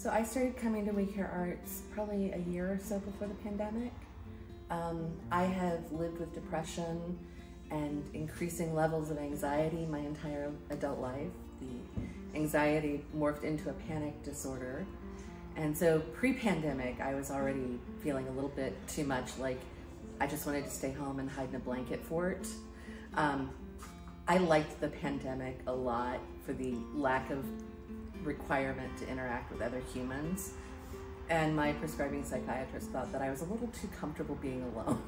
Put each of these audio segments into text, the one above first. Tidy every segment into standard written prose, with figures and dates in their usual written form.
So I started coming to We Care Arts probably a year or so before the pandemic. I have lived with depression and increasing levels of anxiety my entire adult life. The anxiety morphed into a panic disorder. And so pre-pandemic, I was already feeling a little bit too much like I just wanted to stay home and hide in a blanket fort. I liked the pandemic a lot for the lack of requirement to interact with other humans. And my prescribing psychiatrist thought that I was a little too comfortable being alone.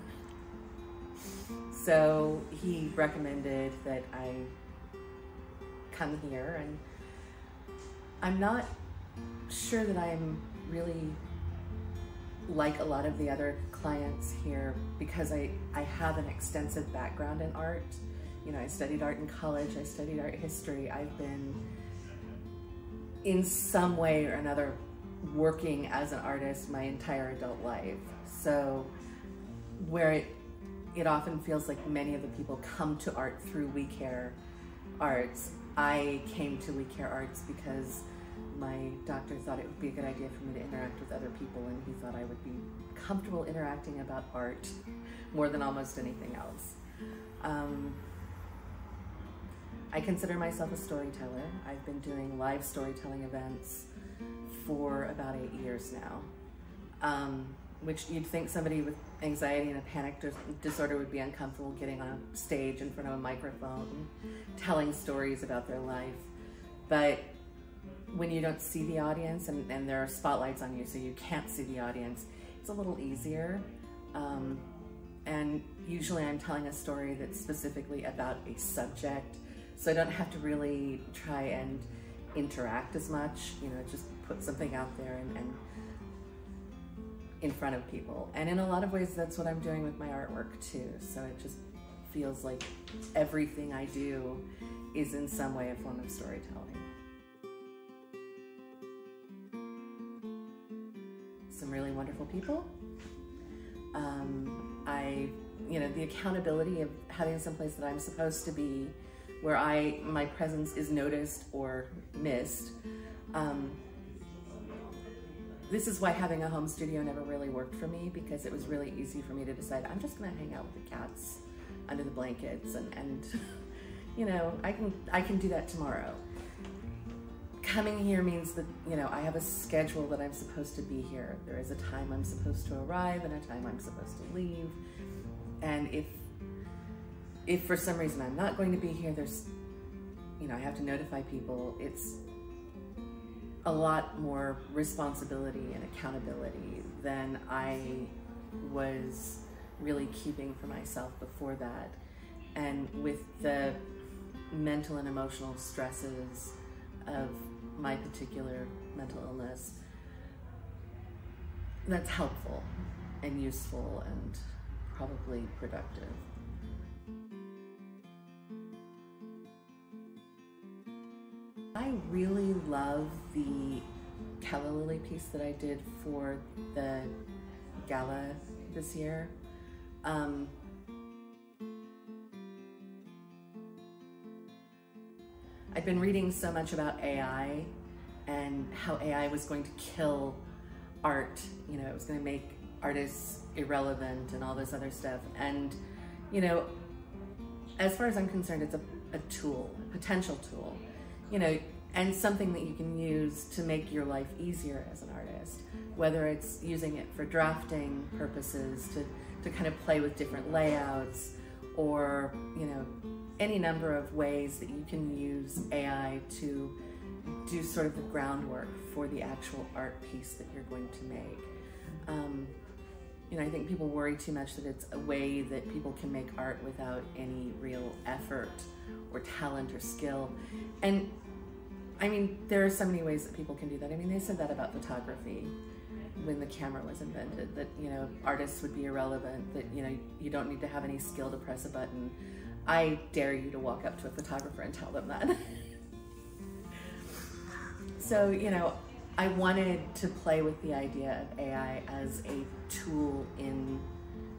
So he recommended that I come here, and I'm not sure that I'm really like a lot of the other clients here because I have an extensive background in art. You know, I studied art in college, I studied art history, I've been in some way or another working as an artist my entire adult life. So where it often feels like many of the people come to art through We Care Arts, I came to We Care Arts because my doctor thought it would be a good idea for me to interact with other people, and he thought I would be comfortable interacting about art more than almost anything else. I consider myself a storyteller. I've been doing live storytelling events for about 8 years now, which you'd think somebody with anxiety and a panic disorder would be uncomfortable getting on a stage in front of a microphone, telling stories about their life. But when you don't see the audience and there are spotlights on you so you can't see the audience, it's a little easier. And usually I'm telling a story that's specifically about a subject, so I don't have to really try and interact as much, you know, just put something out there and in front of people. And in a lot of ways, that's what I'm doing with my artwork too. So it just feels like everything I do is in some way a form of storytelling. Some really wonderful people. You know, the accountability of having someplace that I'm supposed to be, where my presence is noticed or missed. This is why having a home studio never really worked for me, because it was really easy for me to decide, I'm just gonna hang out with the cats under the blankets and you know, I can do that tomorrow. Coming here means that, you know, I have a schedule that I'm supposed to be here. There is a time I'm supposed to arrive and a time I'm supposed to leave. And if for some reason I'm not going to be here, there's, you know, I have to notify people. It's a lot more responsibility and accountability than I was really keeping for myself before that. And with the mental and emotional stresses of my particular mental illness, that's helpful and useful and probably productive. I really love the calla lily piece that I did for the gala this year. I've been reading so much about AI and how AI was going to kill art. You know, it was going to make artists irrelevant and all this other stuff. And, you know, as far as I'm concerned, it's a tool, a potential tool, you know, and something that you can use to make your life easier as an artist, whether it's using it for drafting purposes, to kind of play with different layouts, or, you know, any number of ways that you can use AI to do sort of the groundwork for the actual art piece that you're going to make. You know, I think people worry too much that it's a way that people can make art without any real effort or talent or skill. And I mean, there are so many ways that people can do that. I mean, they said that about photography when the camera was invented, that, you know, artists would be irrelevant, that, you know, you don't need to have any skill to press a button. I dare you to walk up to a photographer and tell them that. So, you know, I wanted to play with the idea of AI as a tool in,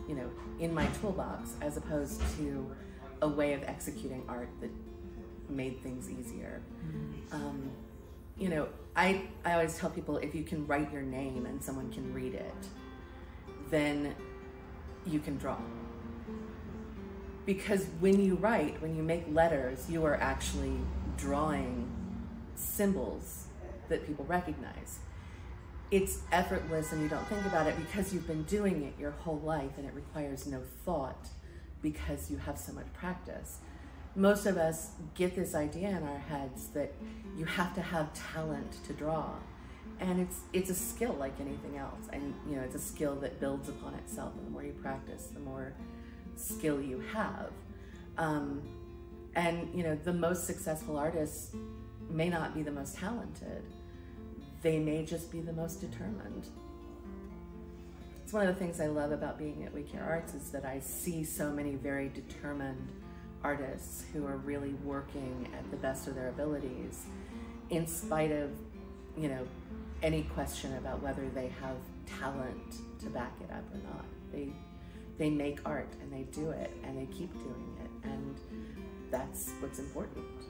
you know, in my toolbox, as opposed to a way of executing art that made things easier. You know, I always tell people, if you can write your name and someone can read it, then you can draw. Because when you write, when you make letters, you are actually drawing symbols that people recognize. It's effortless and you don't think about it because you've been doing it your whole life and it requires no thought because you have so much practice. Most of us get this idea in our heads that you have to have talent to draw. And it's a skill like anything else. And you know, it's a skill that builds upon itself. And the more you practice, the more skill you have. And you know, the most successful artists may not be the most talented. They may just be the most determined. It's one of the things I love about being at We Care Arts is that I see so many very determined artists who are really working at the best of their abilities in spite of, you know, any question about whether they have talent to back it up or not. They make art and they do it and they keep doing it, and that's what's important.